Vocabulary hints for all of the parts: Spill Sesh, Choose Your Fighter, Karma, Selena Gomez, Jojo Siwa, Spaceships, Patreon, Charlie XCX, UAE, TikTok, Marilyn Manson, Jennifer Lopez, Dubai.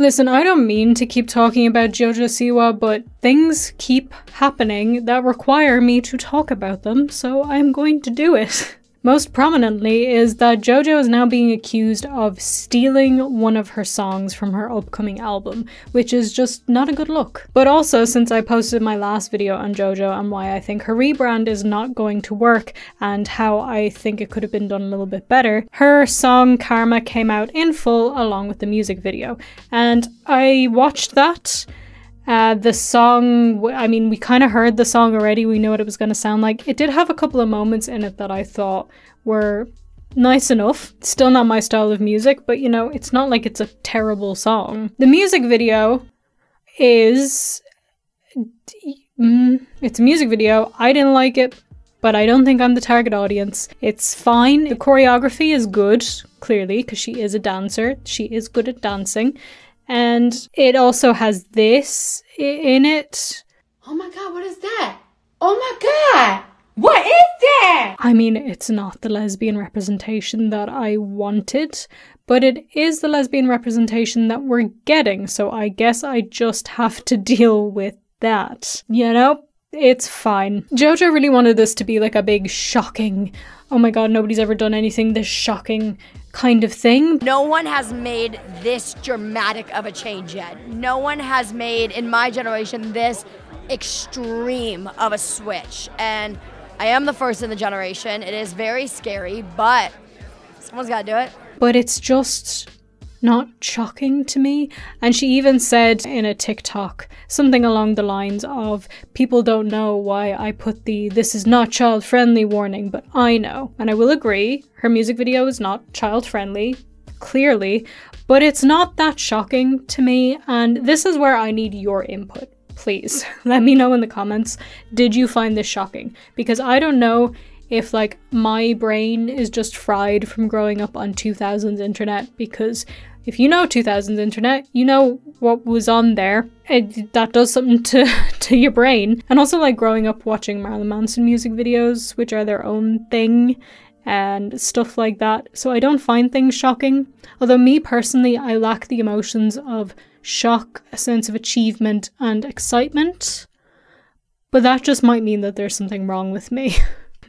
Listen, I don't mean to keep talking about Jojo Siwa, but things keep happening that require me to talk about them, so I'm going to do it. Most prominently is that JoJo is now being accused of stealing one of her songs from her upcoming album, which is just not a good look. But also, since I posted my last video on JoJo and why I think her rebrand is not going to work and how I think it could have been done a little bit better, her song Karma came out in full along with the music video. And I watched that. The song, I mean, we kind of heard the song already, we knew what it was going to sound like. It did have a couple of moments in it that I thought were nice enough. Still not my style of music, but you know, it's not like it's a terrible song. The music video is... it's a music video. I didn't like it, but I don't think I'm the target audience. It's fine. The choreography is good, clearly, because she is a dancer. She is good at dancing. And it also has this in it. Oh my god, what is that? Oh my god, what is that? I mean, it's not the lesbian representation that I wanted, but it is the lesbian representation that we're getting, so I guess I just have to deal with that. You know? It's fine. JoJo really wanted this to be like a big shocking, oh my god, nobody's ever done anything this shocking kind of thing. No one has made this dramatic of a change yet. No one has made, in my generation, this extreme of a switch. And I am the first in the generation. It is very scary, but someone's gotta do it. But it's just not shocking to me. And she even said in a TikTok something along the lines of, people don't know why I put the "this is not child friendly" warning, but I know. And I will agree, her music video is not child friendly, clearly, but it's not that shocking to me. And this is where I need your input. Please let me know in the comments, did you find this shocking? Because I don't know if like my brain is just fried from growing up on 2000s internet, because if you know 2000s internet, you know what was on there. That does something to your brain. And also like growing up watching Marilyn Manson music videos, which are their own thing, and stuff like that. So I don't find things shocking. Although me personally, I lack the emotions of shock, a sense of achievement and excitement. But that just might mean that there's something wrong with me.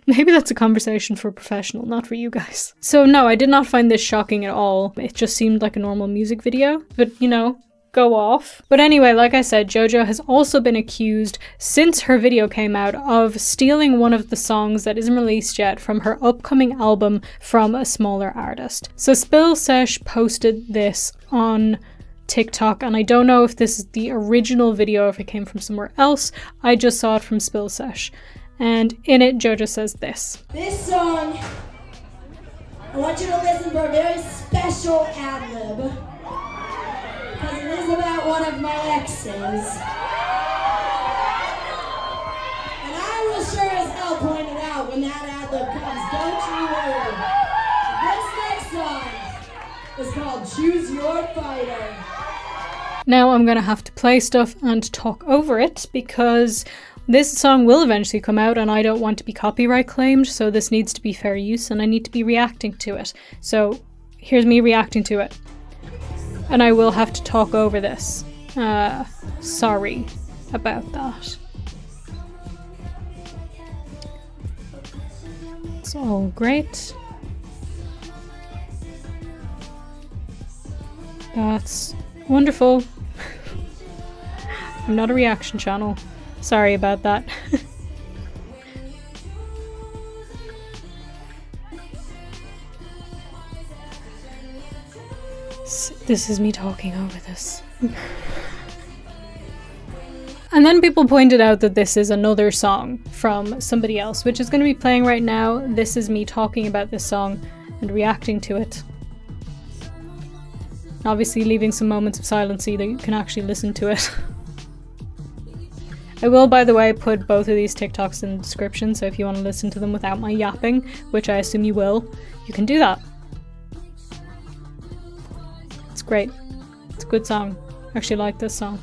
Maybe that's a conversation for a professional, not for you guys. So no, I did not find this shocking at all. It just seemed like a normal music video, but you know, go off. But anyway, like I said, JoJo has also been accused, since her video came out, of stealing one of the songs that isn't released yet from her upcoming album from a smaller artist. So Spill Sesh posted this on TikTok, and I don't know if this is the original video or if it came from somewhere else. I just saw it from Spill Sesh. And in it, JoJo says this. This song, I want you to listen for a very special ad-lib, because it is about one of my exes. And I will sure as hell point it out when that ad-lib comes, don't you worry. This next song is called Choose Your Fighter. Now I'm gonna have to play stuff and talk over it, because this song will eventually come out and I don't want to be copyright claimed, so this needs to be fair use and I need to be reacting to it. So here's me reacting to it. And I will have to talk over this. Sorry about that. It's all great. That's wonderful. I'm not a reaction channel. Sorry about that. This is me talking over this. And then people pointed out that this is another song from somebody else, which is going to be playing right now. This is me talking about this song and reacting to it. Obviously leaving some moments of silence so that you can actually listen to it. I will, by the way, put both of these TikToks in the description, so if you want to listen to them without my yapping, which I assume you will, you can do that. It's great. It's a good song. I actually like this song.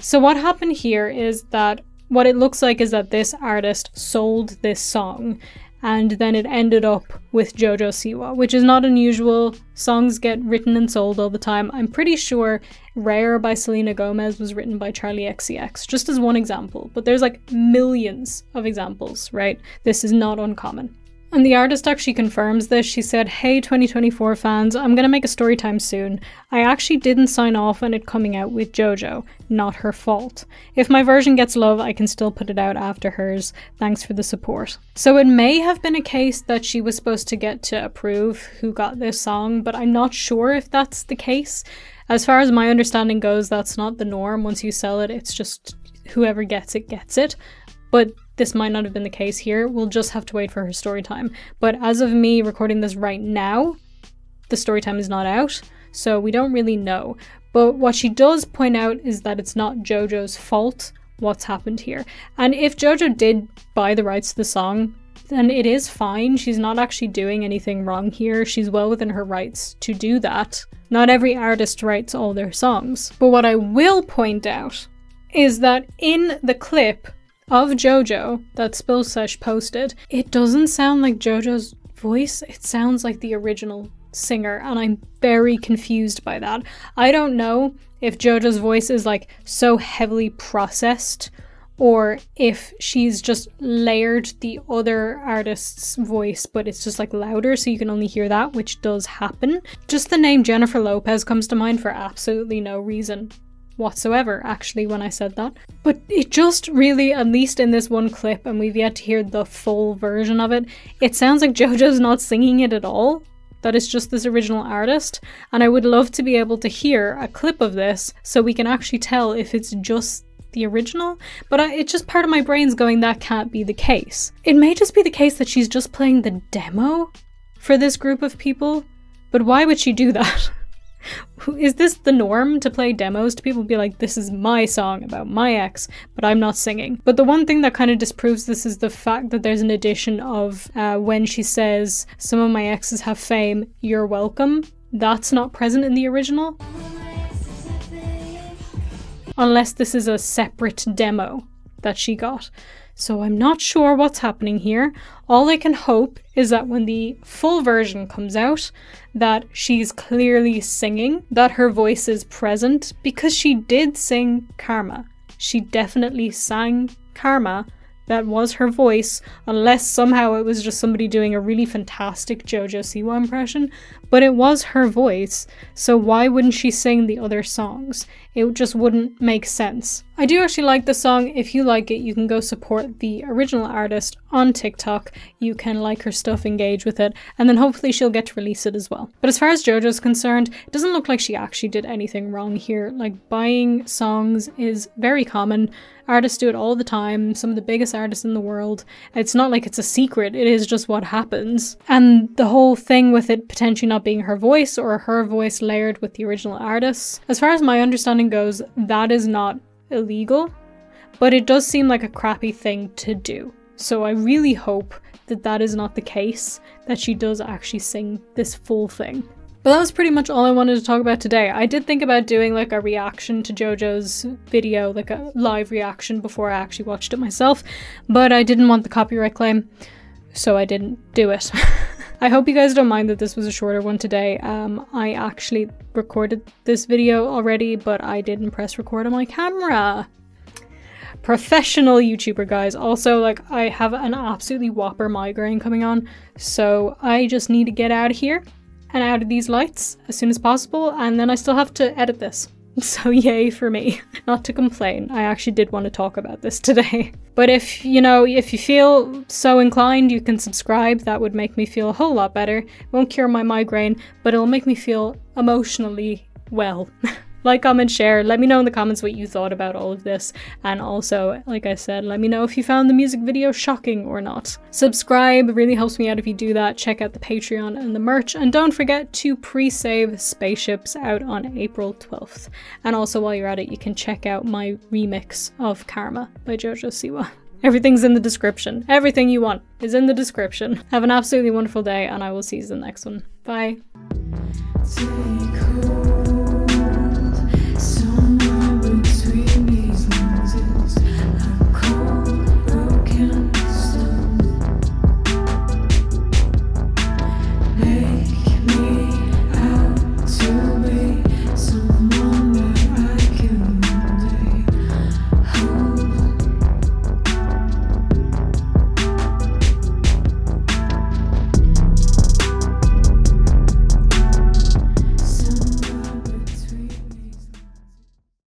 So what happened here is that what it looks like is that this artist sold this song and then it ended up with Jojo Siwa, which is not unusual. Songs get written and sold all the time. I'm pretty sure Rare by Selena Gomez was written by Charlie XCX, just as one example, but there's like millions of examples, right? This is not uncommon. And the artist actually confirms this. She said, "Hey 2024 fans, I'm gonna make a story time soon. I actually didn't sign off on it coming out with Jojo. Not her fault. If my version gets love, I can still put it out after hers. Thanks for the support." So it may have been a case that she was supposed to get to approve who got this song, but I'm not sure if that's the case. As far as my understanding goes, that's not the norm. Once you sell it, it's just whoever gets it gets it. But this might not have been the case here. We'll just have to wait for her story time. But as of me recording this right now, the story time is not out, so we don't really know. But what she does point out is that it's not Jojo's fault what's happened here. And if Jojo did buy the rights to the song, then it is fine. She's not actually doing anything wrong here. She's well within her rights to do that. Not every artist writes all their songs. But what I will point out is that in the clip of Jojo that Spill Sesh posted, it doesn't sound like Jojo's voice, it sounds like the original singer, and I'm very confused by that. I don't know if Jojo's voice is like so heavily processed, or if she's just layered the other artist's voice, but it's just like louder so you can only hear that, which does happen. Just the name Jennifer Lopez comes to mind for absolutely no reason whatsoever, actually, when I said that. But it just really, at least in this one clip, and we've yet to hear the full version of it, it sounds like Jojo's not singing it at all, that it's just this original artist. And I would love to be able to hear a clip of this so we can actually tell if it's just the original, but it's just part of my brain's going, that can't be the case. It may just be the case that she's just playing the demo for this group of people, but why would she do that? Is this the norm, to play demos to people, be like, this is my song about my ex, but I'm not singing? But the one thing that kind of disproves this is the fact that there's an addition of when she says, "Some of my exes have fame, you're welcome." That's not present in the original. Unless this is a separate demo that she got. So I'm not sure what's happening here. All I can hope is that when the full version comes out, that she's clearly singing, that her voice is present, because she did sing Karma. She definitely sang Karma. That was her voice, unless somehow it was just somebody doing a really fantastic Jojo Siwa impression, but it was her voice, so why wouldn't she sing the other songs? It just wouldn't make sense. I do actually like the song. If you like it, you can go support the original artist on TikTok. You can like her stuff, engage with it, and then hopefully she'll get to release it as well. But as far as Jojo's concerned, it doesn't look like she actually did anything wrong here. Like, buying songs is very common. Artists do it all the time, some of the biggest artists in the world. It's not like it's a secret, it is just what happens. And the whole thing with it potentially not being her voice, or her voice layered with the original artists, as far as my understanding goes, that is not illegal, but it does seem like a crappy thing to do. So I really hope that that is not the case, that she does actually sing this full thing. But that was pretty much all I wanted to talk about today. I did think about doing like a reaction to Jojo's video, like a live reaction, before I actually watched it myself, but I didn't want the copyright claim, so I didn't do it. I hope you guys don't mind that this was a shorter one today. I actually recorded this video already, but I didn't press record on my camera. Professional YouTuber, guys. Also, like, I have an absolutely whopper migraine coming on, so I just need to get out of here and out of these lights as soon as possible, and then I still have to edit this. So yay for me. Not to complain, I actually did want to talk about this today. But if, you know, if you feel so inclined, you can subscribe. That would make me feel a whole lot better. It won't cure my migraine, but it'll make me feel emotionally well. Like, comment, share. Let me know in the comments what you thought about all of this. And also, like I said, let me know if you found the music video shocking or not. Subscribe really helps me out if you do that. Check out the Patreon and the merch. And don't forget to pre-save Spaceships, out on April 12th. And also, while you're at it, you can check out my remix of Karma by Jojo Siwa. Everything's in the description. Everything you want is in the description. Have an absolutely wonderful day, and I will see you in the next one. Bye.